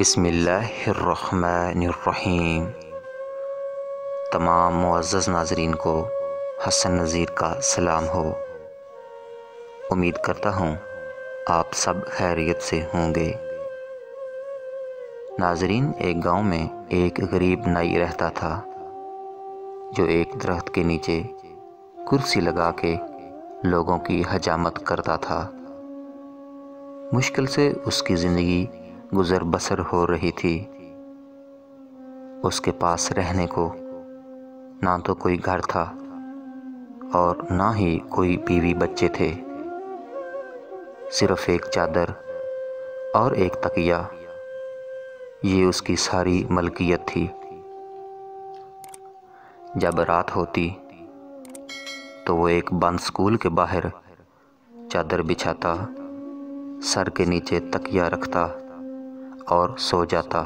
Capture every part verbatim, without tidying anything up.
बिस्मिल्लाहिर्रहमानिर्रहीम। तमाम मुअज़्ज़ज़ नाज़रीन को हसन नज़ीर का सलाम हो। उम्मीद करता हूँ आप सब खैरियत से होंगे। नाज़रीन, एक गांव में एक गरीब नाई रहता था जो एक दरख्त के नीचे कुर्सी लगा के लोगों की हजामत करता था। मुश्किल से उसकी ज़िंदगी गुज़र बसर हो रही थी। उसके पास रहने को ना तो कोई घर था और ना ही कोई बीवी बच्चे थे। सिर्फ़ एक चादर और एक तकिया, ये उसकी सारी मलकियत थी। जब रात होती तो वो एक बंद स्कूल के बाहर चादर बिछाता, सर के नीचे तकिया रखता और सो जाता।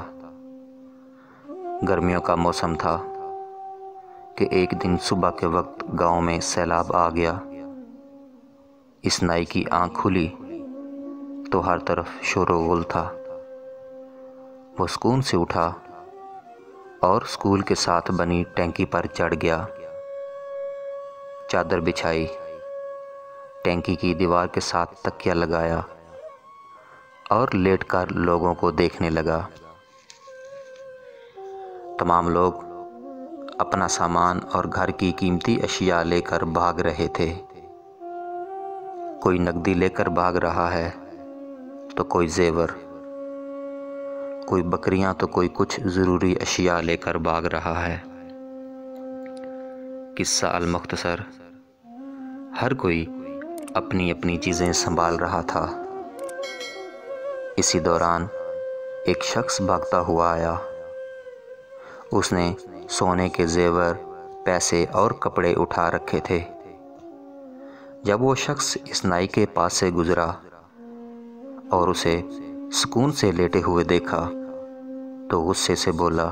गर्मियों का मौसम था कि एक दिन सुबह के वक्त गांव में सैलाब आ गया। इस नाई की आंख खुली तो हर तरफ शोरगुल था। वो सुकून से उठा और स्कूल के साथ बनी टैंकी पर चढ़ गया। चादर बिछाई, टैंकी की दीवार के साथ तकिया लगाया और लेटकर लोगों को देखने लगा। तमाम लोग अपना सामान और घर की कीमती अशिया लेकर भाग रहे थे। कोई नकदी लेकर भाग रहा है तो कोई जेवर, कोई बकरियां तो कोई कुछ ज़रूरी अशिया लेकर भाग रहा है। किस्सा अल मुख्तसर, हर कोई अपनी अपनी चीज़ें संभाल रहा था। इसी दौरान एक शख्स भागता हुआ आया। उसने सोने के जेवर, पैसे और कपड़े उठा रखे थे। जब वो शख्स इस नाई के पास से गुज़रा और उसे सुकून से लेटे हुए देखा तो गुस्से से बोला,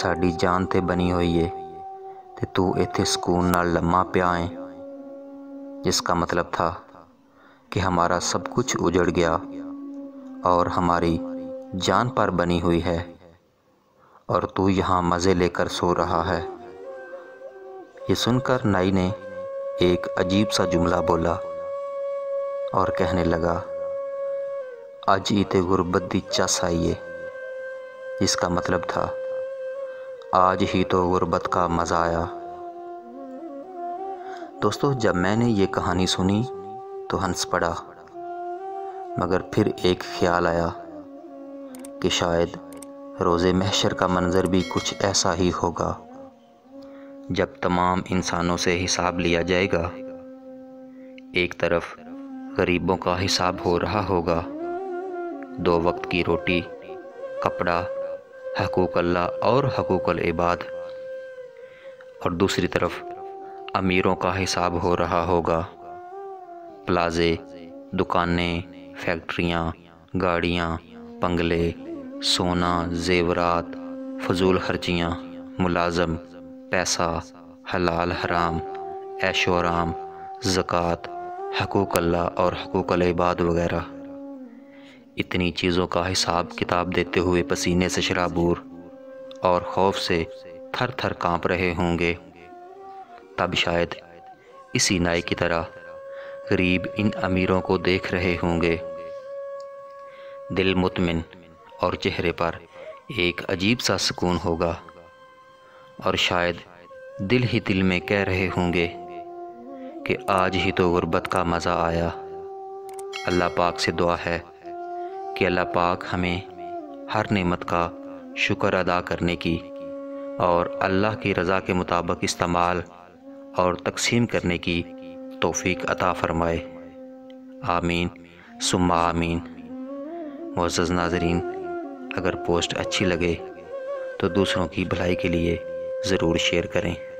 साड़ी जान ते बनी हुई है ते तू इत्थे सुकून नाल लम्मा पिया है। जिसका मतलब था कि हमारा सब कुछ उजड़ गया और हमारी जान पर बनी हुई है और तू यहाँ मज़े लेकर सो रहा है। ये सुनकर नाई ने एक अजीब सा जुमला बोला और कहने लगा, आज इते गुरबत दी चस आई है। इसका मतलब था, आज ही तो गुरबत का मज़ा आया। दोस्तों, जब मैंने ये कहानी सुनी तो हंस पड़ा, मगर फिर एक ख्याल आया कि शायद रोज़े महशर का मंज़र भी कुछ ऐसा ही होगा। जब तमाम इंसानों से हिसाब लिया जाएगा, एक तरफ गरीबों का हिसाब हो रहा होगा, दो वक्त की रोटी, कपड़ा, हकूक़ अल्लाह और हकूक़ अल इबाद, और दूसरी तरफ अमीरों का हिसाब हो रहा होगा। प्लाजे, दुकानें, फैक्ट्रियाँ, गाड़ियाँ, बंगले, सोना, जेवरात, फजूल खर्चियाँ, मुलाजम, पैसा, हलाल हराम, ऐशो आराम, ज़कात, हकूक़ अल्लाह और हकूक़ अल इबाद वगैरह, इतनी चीज़ों का हिसाब किताब देते हुए पसीने से शराबूर और खौफ से थर थर काँप रहे होंगे। तब शायद इसी नाई की तरह गरीब इन अमीरों को देख रहे होंगे। दिल मुतमिन और चेहरे पर एक अजीब सा सुकून होगा और शायद दिल ही दिल में कह रहे होंगे कि आज ही तो गुरबत का मज़ा आया। अल्लाह पाक से दुआ है कि अल्लाह पाक हमें हर नेमत का शुक्र अदा करने की और अल्लाह की रज़ा के मुताबिक इस्तेमाल और तकसीम करने की तौफीक अता फ़रमाए। आमीन सुम्मा आमीन। मुअज़्ज़ज़ नाज़रीन, अगर पोस्ट अच्छी लगे तो दूसरों की भलाई के लिए ज़रूर शेयर करें।